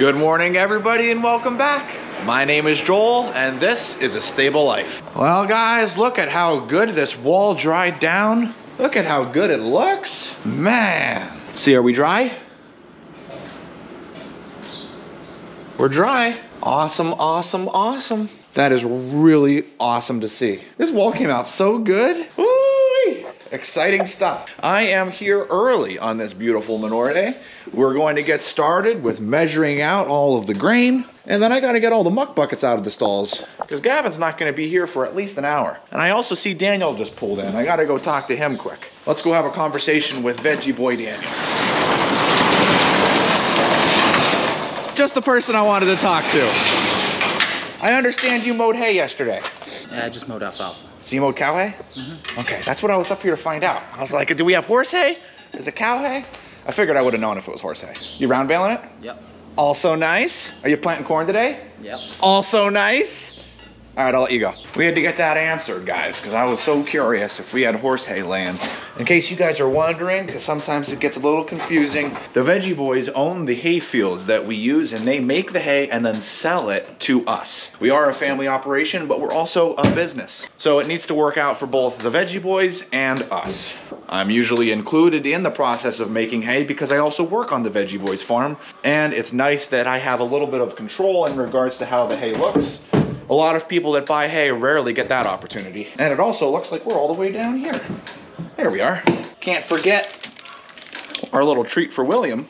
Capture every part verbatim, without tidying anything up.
Good morning, everybody, and welcome back. My name is Joel, and this is A Stable Life. Well, guys, look at how good this wall dried down. Look at how good it looks. Man. See, are we dry? We're dry. Awesome, awesome, awesome. That is really awesome to see. This wall came out so good. Woo-wee. Exciting stuff. I am here early on this beautiful manure day. We're going to get started with measuring out all of the grain, and then I gotta get all the muck buckets out of the stalls because Gavin's not gonna be here for at least an hour. And I also see Daniel just pulled in. I gotta go talk to him quick. Let's go have a conversation with Veggie Boy Daniel. Just the person I wanted to talk to. I understand you mowed hay yesterday. Yeah, I just mowed alfalfa. So you mowed cow hay? Mm-hmm. Okay, that's what I was up here to find out. I was like, do we have horse hay? Is it cow hay? I figured I would have known if it was horse hay. You round baling it? Yep. Also nice. Are you planting corn today? Yep. Also nice. All right, I'll let you go. We had to get that answered, guys, because I was so curious if we had horse hay land. In case you guys are wondering, because sometimes it gets a little confusing, the Veggie Boys own the hay fields that we use, and they make the hay and then sell it to us. We are a family operation, but we're also a business. So it needs to work out for both the Veggie Boys and us. I'm usually included in the process of making hay because I also work on the Veggie Boys farm, and it's nice that I have a little bit of control in regards to how the hay looks. A lot of people that buy hay rarely get that opportunity. And it also looks like we're all the way down here. There we are. Can't forget our little treat for William.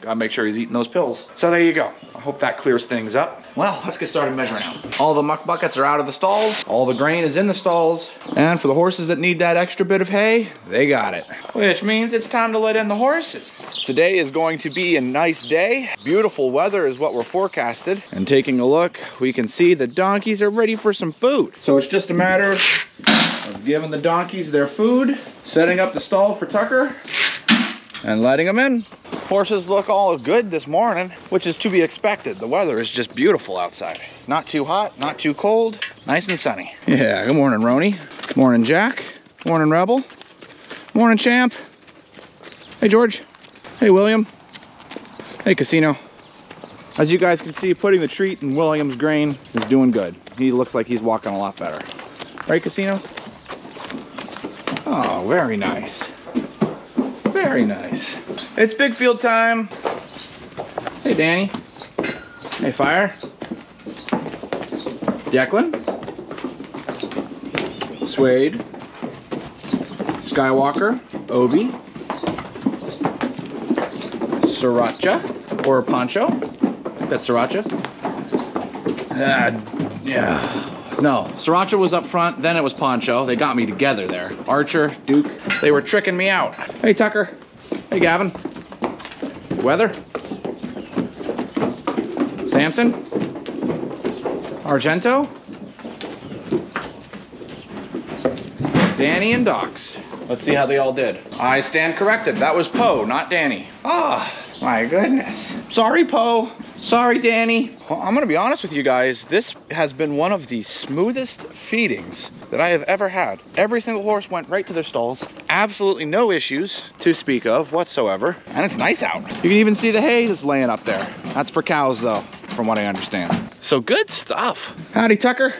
Gotta make sure he's eating those pills. So there you go. I hope that clears things up. Well, let's get started measuring out. All the muck buckets are out of the stalls. All the grain is in the stalls. And for the horses that need that extra bit of hay, they got it. Which means it's time to let in the horses. Today is going to be a nice day. Beautiful weather is what we're forecasted. And taking a look, we can see the donkeys are ready for some food. So it's just a matter of giving the donkeys their food, setting up the stall for Tucker, and letting them in. Horses look all good this morning, which is to be expected. The weather is just beautiful outside. Not too hot, not too cold, nice and sunny. Yeah, good morning, Roni. Morning, Jack. Morning, Rebel. Morning, Champ. Hey, George. Hey, William. Hey, Casino. As you guys can see, putting the treat in William's grain is doing good. He looks like he's walking a lot better. Right, Casino? Oh, very nice. Very nice. It's big field time. Hey, Danny. Hey, Fire. Declan. Suede. Skywalker. Obi. Sriracha or Pancho. That's Sriracha. Uh, yeah. No, Sriracha was up front, then it was Pancho. They got me together there. Archer, Duke, they were tricking me out. Hey, Tucker. Hey, Gavin. Weather. Samson. Argento. Danny and Docs. Let's see how they all did. I stand corrected. That was Poe, not Danny. Ah, oh, my goodness. Sorry, Poe. Sorry, Danny. Well, I'm gonna be honest with you guys. This has been one of the smoothest feedings that I have ever had. Every single horse went right to their stalls. Absolutely no issues to speak of whatsoever. And it's nice out. You can even see the hay that's laying up there. That's for cows though, from what I understand. So good stuff. Howdy, Tucker.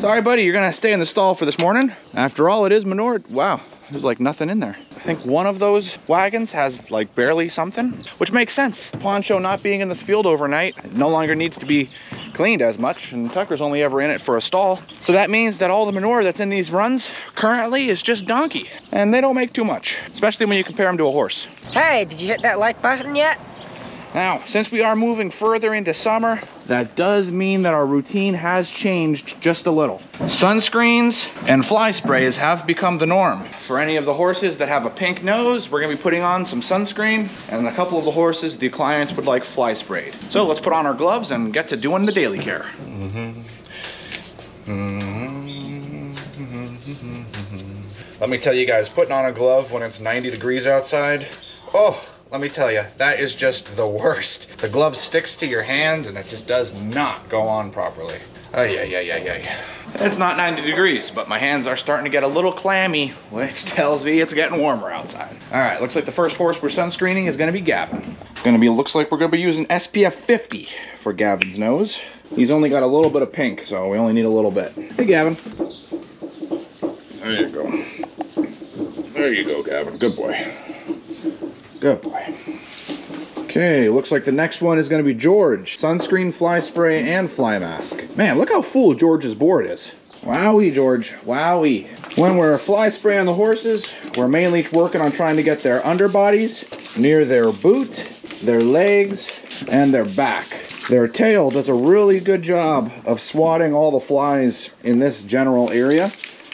Sorry, buddy, you're gonna stay in the stall for this morning. After all, it is manure. Wow, there's like nothing in there. I think one of those wagons has like barely something, which makes sense. Pancho not being in this field overnight, it no longer needs to be cleaned as much, and Tucker's only ever in it for a stall. So that means that all the manure that's in these runs currently is just donkey, and they don't make too much, especially when you compare them to a horse. Hey, did you hit that like button yet? Now, since we are moving further into summer, that does mean that our routine has changed just a little. Sunscreens and fly sprays have become the norm. For any of the horses that have a pink nose, we're gonna be putting on some sunscreen, and a couple of the horses, the clients would like fly sprayed. So let's put on our gloves and get to doing the daily care. Mm-hmm. Mm-hmm. Let me tell you guys, putting on a glove when it's ninety degrees outside, oh, Let me tell you, that is just the worst. The glove sticks to your hand and it just does not go on properly. Oh yeah, yeah, yeah, yeah, yeah. It's not ninety degrees, but my hands are starting to get a little clammy, which tells me it's getting warmer outside. All right, looks like the first horse we're sunscreening is gonna be Gavin. It's gonna be, looks like we're gonna be using S P F fifty for Gavin's nose. He's only got a little bit of pink, so we only need a little bit. Hey, Gavin. There you go. There you go, Gavin, good boy. Good boy. Okay, looks like the next one is gonna be George. Sunscreen, fly spray, and fly mask. Man, look how full George's board is. Wowie, George, wowie. When we're fly spraying the horses, we're mainly working on trying to get their underbodies, near their boot, their legs, and their back. Their tail does a really good job of swatting all the flies in this general area.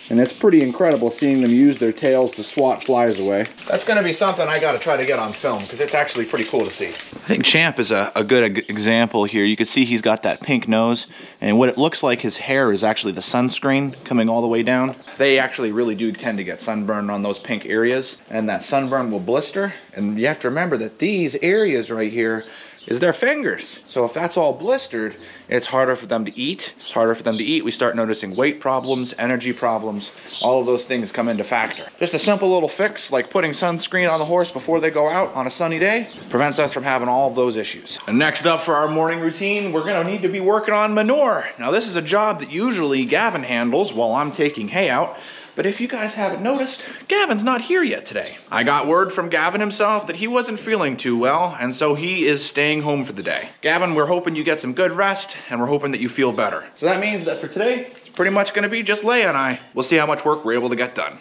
And it's pretty incredible seeing them use their tails to swat flies away. That's gonna be something I gotta try to get on film because it's actually pretty cool to see. I think Champ is a, a good example here. You can see he's got that pink nose, and what it looks like his hair is actually the sunscreen coming all the way down. They actually really do tend to get sunburned on those pink areas, and that sunburn will blister. And you have to remember that these areas right here is their fingers. So if that's all blistered, it's harder for them to eat. It's harder for them to eat. We start noticing weight problems, energy problems, all of those things come into factor. Just a simple little fix like putting sunscreen on the horse before they go out on a sunny day prevents us from having all of those issues. And next up for our morning routine, we're gonna need to be working on manure. Now this is a job that usually Gavin handles while I'm taking hay out. But if you guys haven't noticed, Gavin's not here yet today. I got word from Gavin himself that he wasn't feeling too well, and so he is staying home for the day. Gavin, we're hoping you get some good rest, and we're hoping that you feel better. So that means that for today, it's pretty much gonna be just Leia and I. We'll see how much work we're able to get done.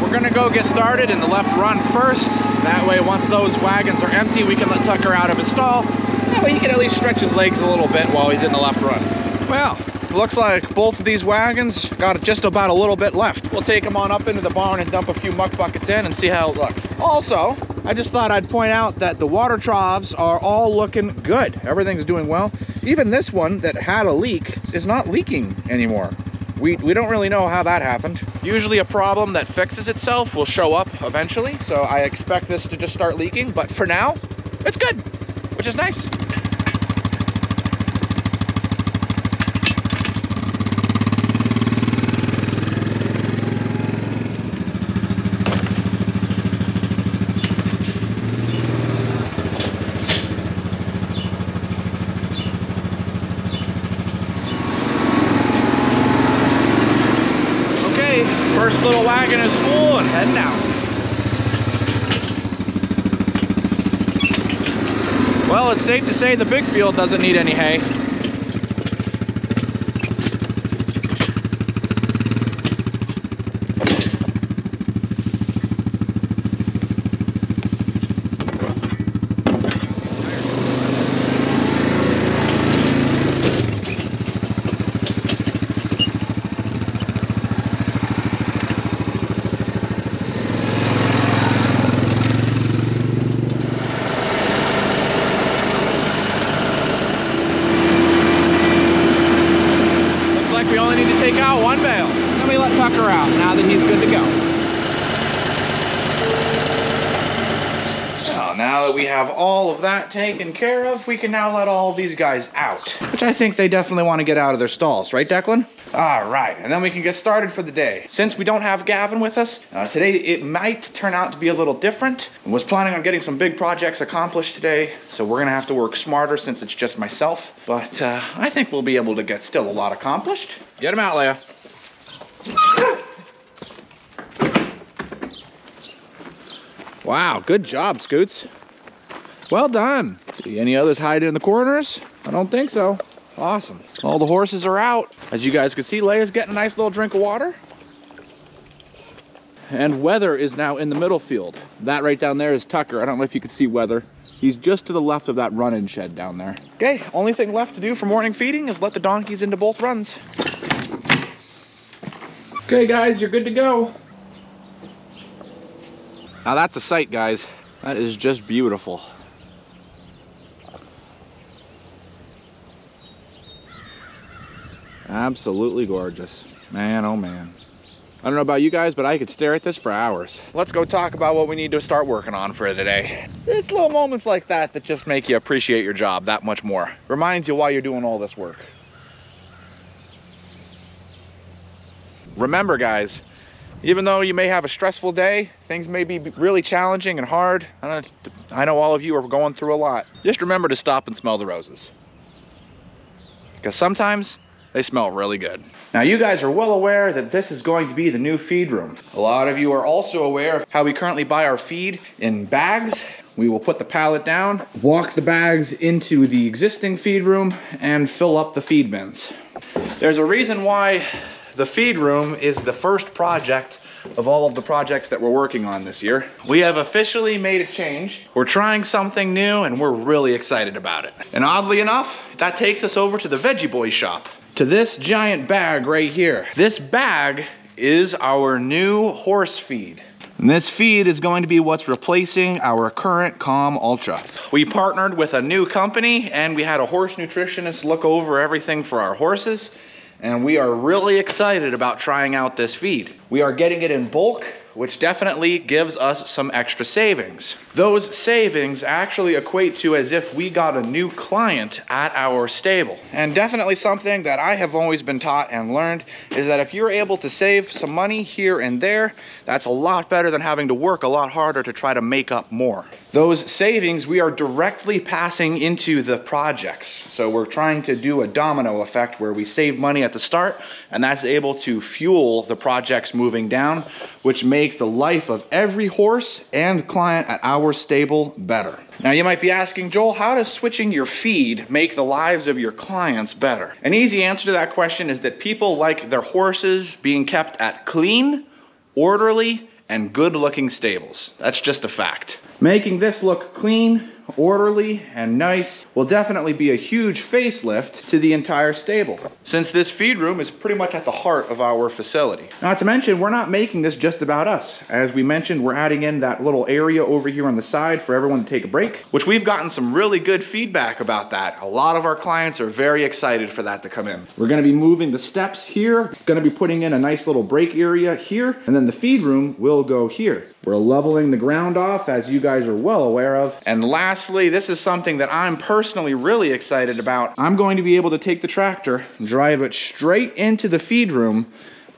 We're gonna go get started in the left run first. That way, once those wagons are empty, we can let Tucker out of his stall. That way he can at least stretch his legs a little bit while he's in the left run. Well, looks like both of these wagons got just about a little bit left. We'll take them on up into the barn and dump a few muck buckets in and see how it looks. Also, I just thought I'd point out that the water troughs are all looking good. Everything's doing well. Even this one that had a leak is not leaking anymore. We, we don't really know how that happened. Usually a problem that fixes itself will show up eventually. So I expect this to just start leaking, but for now, it's good, which is nice. Okay, first little wagon is full and heading out. Well, it's safe to say the big field doesn't need any hay. Taken care of, we can now let all these guys out, which I think they definitely want to get out of their stalls, right, Declan? All right, and then we can get started for the day. Since we don't have Gavin with us uh, today, it might turn out to be a little different. I was planning on getting some big projects accomplished today, so we're gonna have to work smarter since it's just myself, but uh, I think we'll be able to get still a lot accomplished. Get him out, Leia. Wow, good job, Scoots. Well done. See any others hiding in the corners? I don't think so. Awesome. All the horses are out. As you guys can see, Leia's getting a nice little drink of water. And Weather is now in the middle field. That right down there is Tucker. I don't know if you can see Weather. He's just to the left of that run-in shed down there. Okay, only thing left to do for morning feeding is let the donkeys into both runs. Okay guys, you're good to go. Now that's a sight, guys. That is just beautiful. Absolutely gorgeous. Man, oh man. I don't know about you guys, but I could stare at this for hours. Let's go talk about what we need to start working on for the day. It's little moments like that that just make you appreciate your job that much more. Reminds you why you're doing all this work. Remember guys, even though you may have a stressful day, things may be really challenging and hard. I, don't, I know all of you are going through a lot. Just remember to stop and smell the roses. Because sometimes they smell really good. Now you guys are well aware that this is going to be the new feed room. A lot of you are also aware of how we currently buy our feed in bags. We will put the pallet down, walk the bags into the existing feed room, and fill up the feed bins. There's a reason why the feed room is the first project of all of the projects that we're working on this year. We have officially made a change. We're trying something new and we're really excited about it. And oddly enough, that takes us over to the Veggie Boys shop, to this giant bag right here. This bag is our new horse feed. And this feed is going to be what's replacing our current Calm Ultra. We partnered with a new company and we had a horse nutritionist look over everything for our horses. And we are really excited about trying out this feed. We are getting it in bulk, which definitely gives us some extra savings. Those savings actually equate to as if we got a new client at our stable. And definitely something that I have always been taught and learned is that if you're able to save some money here and there, that's a lot better than having to work a lot harder to try to make up more. Those savings we are directly passing into the projects. So we're trying to do a domino effect where we save money at the start, and that's able to fuel the projects moving down, which make the life of every horse and client at our stable better. Now you might be asking, Joel, how does switching your feed make the lives of your clients better? An easy answer to that question is that people like their horses being kept at clean, orderly, and good-looking stables. That's just a fact. Making this look clean, orderly, and nice will definitely be a huge facelift to the entire stable, since this feed room is pretty much at the heart of our facility. Not to mention, we're not making this just about us. As we mentioned, we're adding in that little area over here on the side for everyone to take a break, which we've gotten some really good feedback about that. A lot of our clients are very excited for that to come in. We're gonna be moving the steps here, gonna be putting in a nice little break area here, and then the feed room will go here. We're leveling the ground off, as you guys are well aware of. And lastly, this is something that I'm personally really excited about. I'm going to be able to take the tractor, drive it straight into the feed room,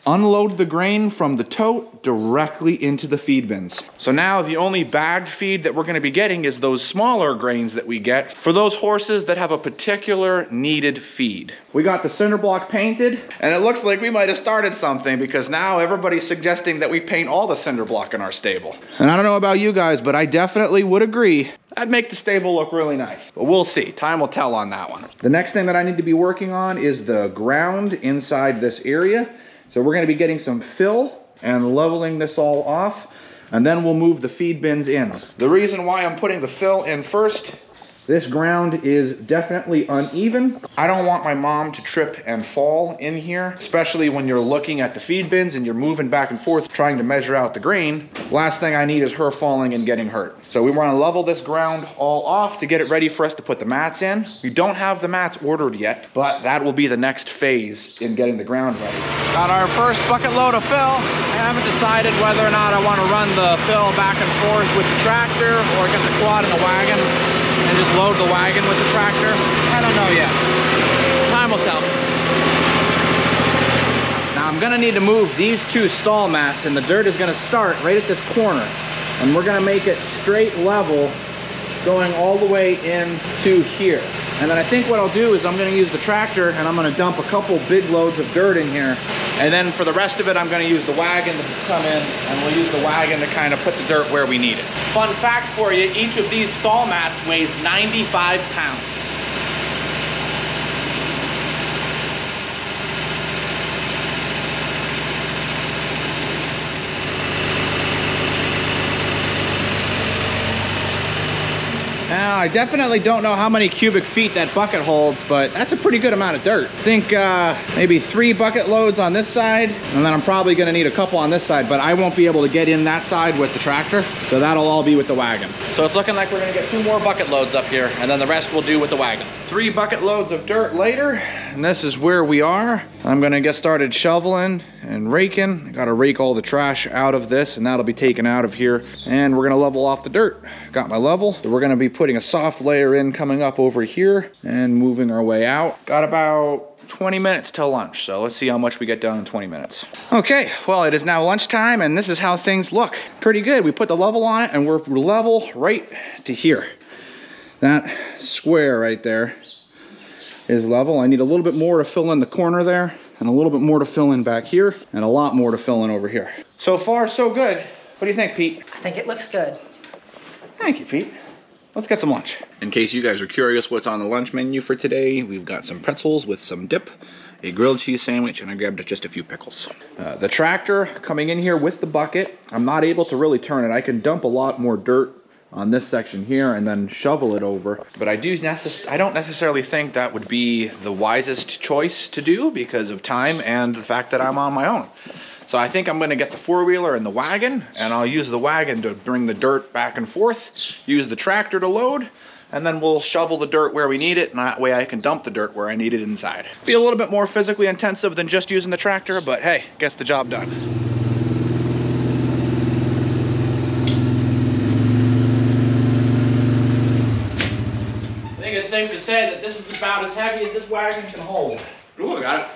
unload the grain from the tote directly into the feed bins. So now the only bagged feed that we're going to be getting is those smaller grains that we get for those horses that have a particular needed feed. We got the center block painted, and it looks like we might have started something, because now everybody's suggesting that we paint all the cinder block in our stable. And I don't know about you guys, but I definitely would agree. That'd make the stable look really nice. But we'll see, time will tell on that one. The next thing that I need to be working on is the ground inside this area. So we're gonna be getting some fill and leveling this all off, and then we'll move the feed bins in. The reason why I'm putting the fill in first, this ground is definitely uneven. I don't want my mom to trip and fall in here, especially when you're looking at the feed bins and you're moving back and forth trying to measure out the grain. Last thing I need is her falling and getting hurt. So we want to level this ground all off to get it ready for us to put the mats in. We don't have the mats ordered yet, but that will be the next phase in getting the ground ready. Got our first bucket load of fill. I haven't decided whether or not I want to run the fill back and forth with the tractor or get the quad and the wagon and just load the wagon with the tractor. I don't know yet. Time will tell. Now I'm gonna need to move these two stall mats, and the dirt is gonna start right at this corner. And we're gonna make it straight level going all the way into here. And then I think what I'll do is I'm gonna use the tractor and I'm gonna dump a couple big loads of dirt in here. And then for the rest of it, I'm gonna use the wagon to come in, and we'll use the wagon to kind of put the dirt where we need it. Fun fact for you, each of these stall mats weighs ninety-five pounds. Now Now, I definitely don't know how many cubic feet that bucket holds, but that's a pretty good amount of dirt. I think uh, maybe three bucket loads on this side, and then I'm probably gonna need a couple on this side, but I won't be able to get in that side with the tractor, so that'll all be with the wagon. So it's looking like we're gonna get two more bucket loads up here, and then the rest we'll do with the wagon. Three bucket loads of dirt later, and this is where we are. I'm gonna get started shoveling and raking. I gotta rake all the trash out of this, and that'll be taken out of here, and we're gonna level off the dirt. Got my level. So we're gonna be putting a soft layer in coming up over here and moving our way out. Got about twenty minutes till lunch, so let's see how much we get done in twenty minutes. Okay, well, it is now lunchtime, and this is how things look. Pretty good. We put the level on it, and we're level right to here. That square right there is level. I need a little bit more to fill in the corner there, and a little bit more to fill in back here, and a lot more to fill in over here. So far, so good. What do you think, Pete? I think it looks good. Thank you, Pete. Let's get some lunch. In case you guys are curious what's on the lunch menu for today, we've got some pretzels with some dip, a grilled cheese sandwich, and I grabbed just a few pickles. Uh, the tractor coming in here with the bucket, I'm not able to really turn it. I can dump a lot more dirt on this section here and then shovel it over. But I do necess- I don't necessarily think that would be the wisest choice to do because of time and the fact that I'm on my own. So I think I'm gonna get the four-wheeler and the wagon, and I'll use the wagon to bring the dirt back and forth, use the tractor to load, and then we'll shovel the dirt where we need it, and that way I can dump the dirt where I need it inside. Be a little bit more physically intensive than just using the tractor, but hey, gets the job done. I think it's safe to say that this is about as heavy as this wagon can hold. Ooh, I got it.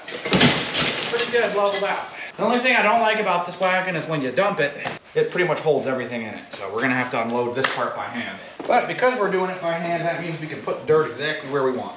Pretty good, leveled out. The only thing I don't like about this wagon is when you dump it, it pretty much holds everything in it. So we're gonna have to unload this part by hand. But because we're doing it by hand, that means we can put dirt exactly where we want.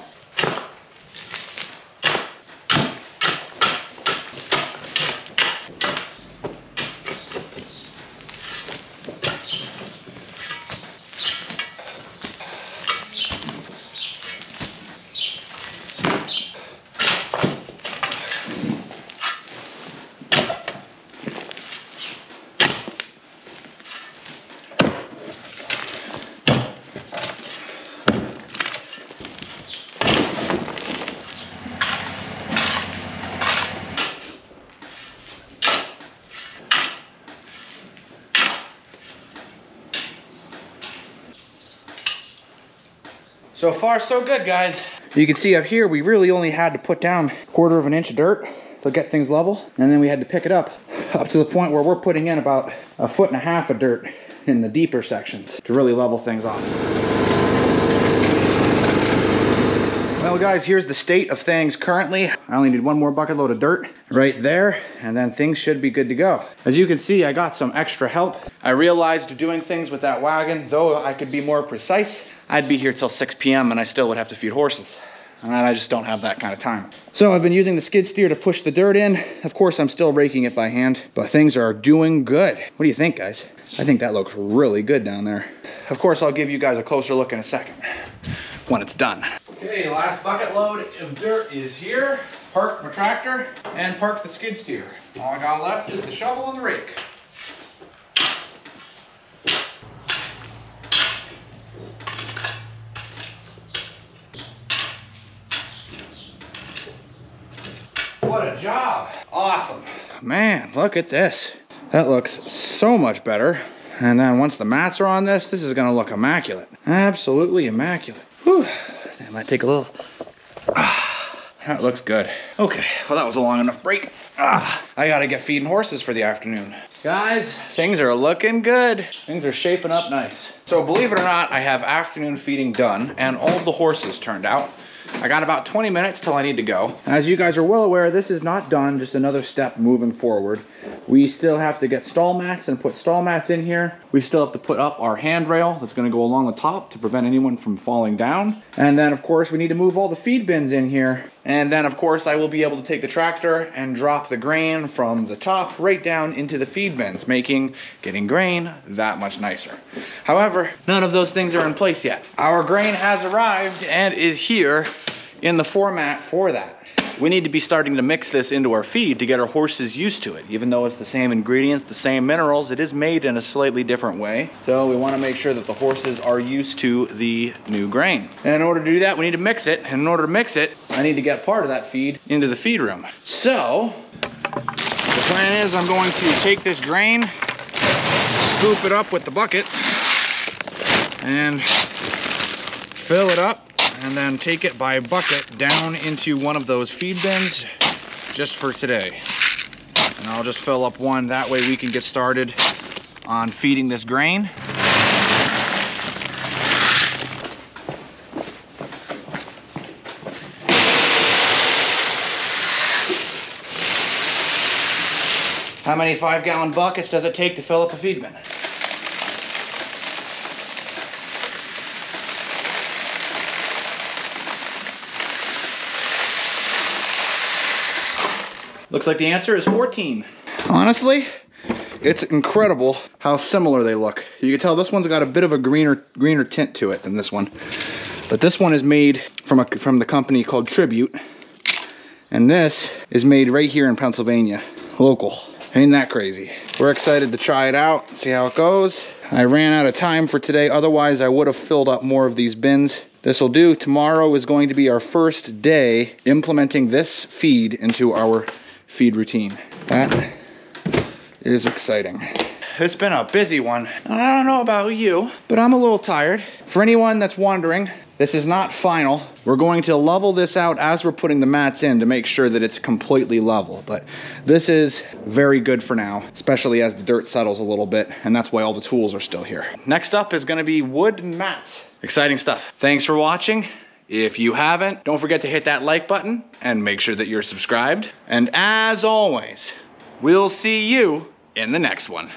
So far, so good, guys. You can see up here, we really only had to put down a quarter of an inch of dirt to get things level, and then we had to pick it up, up to the point where we're putting in about a foot and a half of dirt in the deeper sections to really level things off. Well, guys, here's the state of things currently. I only need one more bucket load of dirt right there, and then things should be good to go. As you can see, I got some extra help. I realized doing things with that wagon, though I could be more precise, I'd be here till six p m and I still would have to feed horses. And I just don't have that kind of time. So I've been using the skid steer to push the dirt in. Of course, I'm still raking it by hand, but things are doing good. What do you think, guys? I think that looks really good down there. Of course, I'll give you guys a closer look in a second when it's done. Okay, last bucket load of dirt is here. Parked my tractor and parked the skid steer. All I got left is the shovel and the rake. What a job. Awesome. Man, look at this. That looks so much better. And then once the mats are on this, this is gonna look immaculate. Absolutely immaculate. Whew. I might take a little. Ah, that looks good. Okay, well that was a long enough break. Ah, I gotta get feeding horses for the afternoon. Guys, things are looking good. Things are shaping up nice. So believe it or not, I have afternoon feeding done and all of the horses turned out. I got about twenty minutes till I need to go. As you guys are well aware, this is not done, just another step moving forward. We still have to get stall mats and put stall mats in here. We still have to put up our handrail that's gonna go along the top to prevent anyone from falling down. And then of course, we need to move all the feed bins in here. And then of course, I will be able to take the tractor and drop the grain from the top right down into the feed bins, making getting grain that much nicer. However, none of those things are in place yet. Our grain has arrived and is here in the format for that. we need to be starting to mix this into our feed to get our horses used to it. Even though it's the same ingredients, the same minerals, it is made in a slightly different way. So we want to make sure that the horses are used to the new grain. And in order to do that, we need to mix it. And in order to mix it, I need to get part of that feed into the feed room. So the plan is I'm going to take this grain, scoop it up with the bucket, and fill it up, and then take it by bucket down into one of those feed bins just for today. And I'll just fill up one, that way we can get started on feeding this grain. How many five gallon buckets does it take to fill up a feed bin? Looks like the answer is fourteen. Honestly, it's incredible how similar they look. You can tell this one's got a bit of a greener greener tint to it than this one. But this one is made from, a, from the company called Tribute. And this is made right here in Pennsylvania, local. Ain't that crazy? We're excited to try it out, see how it goes. I ran out of time for today, otherwise I would have filled up more of these bins. This will do. Tomorrow is going to be our first day implementing this feed into our feed routine. That is exciting. It's been a busy one. I don't know about you, but I'm a little tired. For anyone that's wondering, this is not final. We're going to level this out as we're putting the mats in to make sure that it's completely level. But this is very good for now, especially as the dirt settles a little bit. And that's why all the tools are still here. Next up is gonna be wood mats. Exciting stuff. Thanks for watching. If you haven't, don't forget to hit that like button and make sure that you're subscribed. And as always, we'll see you in the next one.